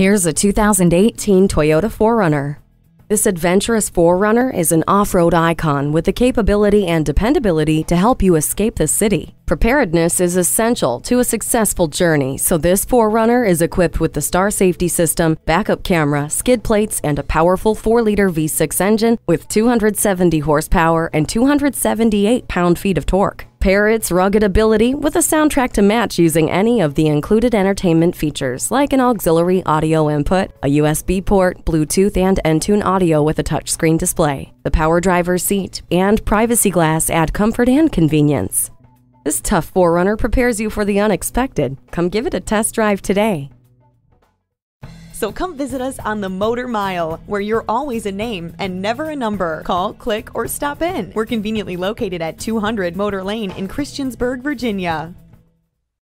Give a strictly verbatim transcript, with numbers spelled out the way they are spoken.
Here's a two thousand eighteen Toyota four runner. This adventurous four runner is an off-road icon with the capability and dependability to help you escape the city. Preparedness is essential to a successful journey, so this four runner is equipped with the Star Safety System, backup camera, skid plates, and a powerful four liter V six engine with two hundred seventy horsepower and two hundred seventy-eight pound-feet of torque. Pair its rugged ability with a soundtrack to match using any of the included entertainment features like an auxiliary audio input, a U S B port, Bluetooth, and Entune audio with a touchscreen display. The power driver's seat and privacy glass add comfort and convenience. This tough four runner prepares you for the unexpected. Come give it a test drive today. So come visit us on the Motor Mile, where you're always a name and never a number. Call, click, or stop in. We're conveniently located at two hundred Motor Lane in Christiansburg, Virginia.